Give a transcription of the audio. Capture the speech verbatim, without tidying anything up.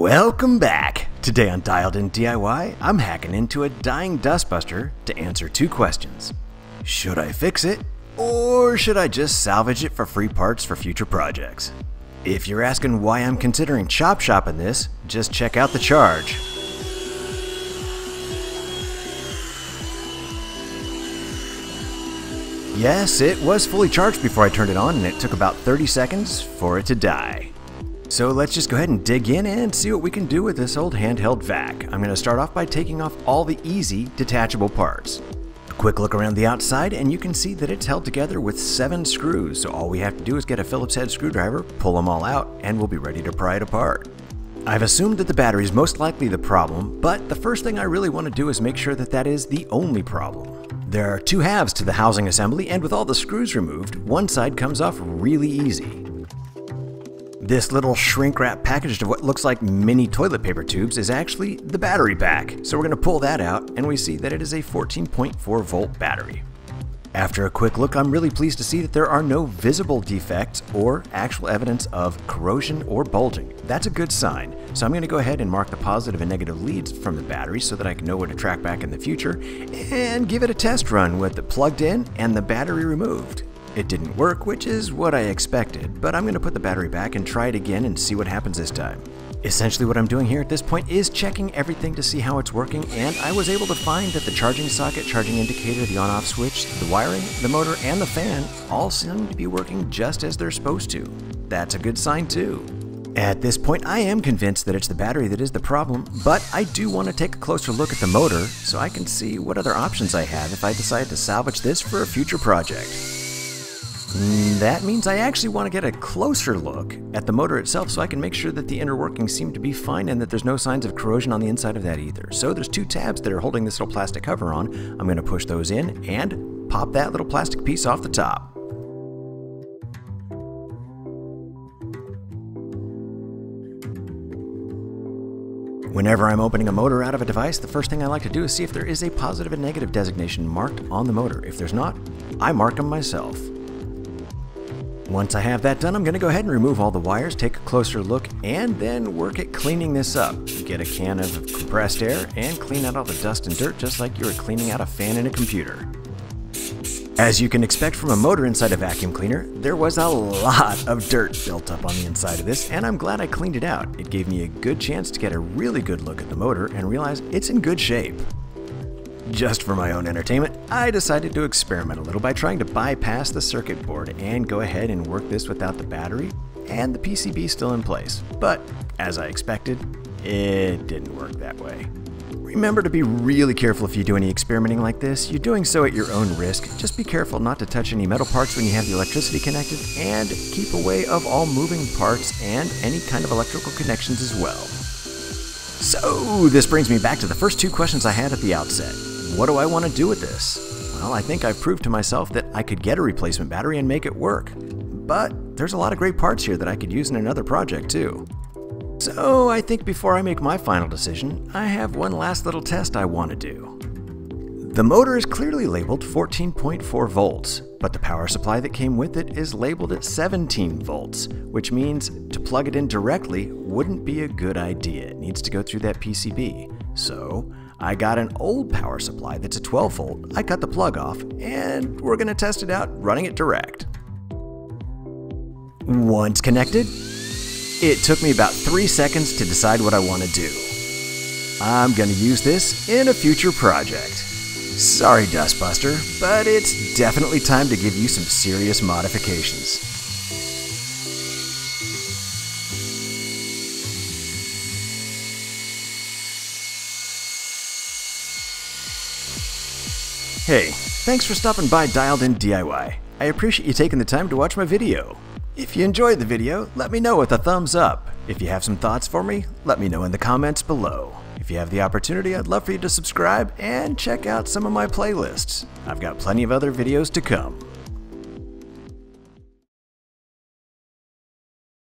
Welcome back! Today on Dialed In D I Y, I'm hacking into a dying Dustbuster to answer two questions. Should I fix it, or should I just salvage it for free parts for future projects? If you're asking why I'm considering chop shopping this, just check out the charge. Yes, it was fully charged before I turned it on, and it took about thirty seconds for it to die. So let's just go ahead and dig in and see what we can do with this old handheld vac. I'm going to start off by taking off all the easy detachable parts. A quick look around the outside and you can see that it's held together with seven screws, so all we have to do is get a Phillips head screwdriver, pull them all out, and we'll be ready to pry it apart. I've assumed that the battery is most likely the problem, but the first thing I really want to do is make sure that that is the only problem. There are two halves to the housing assembly, and with all the screws removed, one side comes off really easy. This little shrink wrap packaged of what looks like mini toilet paper tubes is actually the battery pack. So we're going to pull that out and we see that it is a fourteen point four volt battery. After a quick look, I'm really pleased to see that there are no visible defects or actual evidence of corrosion or bulging. That's a good sign. So I'm going to go ahead and mark the positive and negative leads from the battery so that I can know where to track back in the future and give it a test run with it plugged in and the battery removed. It didn't work, which is what I expected, but I'm going to put the battery back and try it again and see what happens this time. Essentially what I'm doing here at this point is checking everything to see how it's working, and I was able to find that the charging socket, charging indicator, the on-off switch, the wiring, the motor, and the fan all seem to be working just as they're supposed to. That's a good sign too. At this point, I am convinced that it's the battery that is the problem, but I do want to take a closer look at the motor so I can see what other options I have if I decide to salvage this for a future project. That means I actually want to get a closer look at the motor itself so I can make sure that the inner workings seem to be fine and that there's no signs of corrosion on the inside of that either. So there's two tabs that are holding this little plastic cover on. I'm going to push those in and pop that little plastic piece off the top. Whenever I'm opening a motor out of a device, the first thing I like to do is see if there is a positive and negative designation marked on the motor. If there's not, I mark them myself. Once I have that done, I'm going to go ahead and remove all the wires, take a closer look, and then work at cleaning this up. Get a can of compressed air and clean out all the dust and dirt just like you were cleaning out a fan in a computer. As you can expect from a motor inside a vacuum cleaner, there was a lot of dirt built up on the inside of this, and I'm glad I cleaned it out. It gave me a good chance to get a really good look at the motor and realize it's in good shape. Just for my own entertainment, I decided to experiment a little by trying to bypass the circuit board and go ahead and work this without the battery and the P C B still in place. But as I expected, it didn't work that way. Remember to be really careful if you do any experimenting like this. You're doing so at your own risk. Just be careful not to touch any metal parts when you have the electricity connected, and keep away of all moving parts and any kind of electrical connections as well. So this brings me back to the first two questions I had at the outset. What do I want to do with this? Well, I think I've proved to myself that I could get a replacement battery and make it work. But there's a lot of great parts here that I could use in another project too. So I think before I make my final decision, I have one last little test I want to do. The motor is clearly labeled fourteen point four volts, but the power supply that came with it is labeled at seventeen volts, which means to plug it in directly wouldn't be a good idea. It needs to go through that P C B. So I got an old power supply that's a twelve volt, I cut the plug off, and we're going to test it out running it direct. Once connected, it took me about three seconds to decide what I want to do. I'm going to use this in a future project. Sorry Dustbuster, but it's definitely time to give you some serious modifications. Hey, thanks for stopping by Dialed In D I Y. I appreciate you taking the time to watch my video. If you enjoyed the video, let me know with a thumbs up. If you have some thoughts for me, let me know in the comments below. If you have the opportunity, I'd love for you to subscribe and check out some of my playlists. I've got plenty of other videos to come.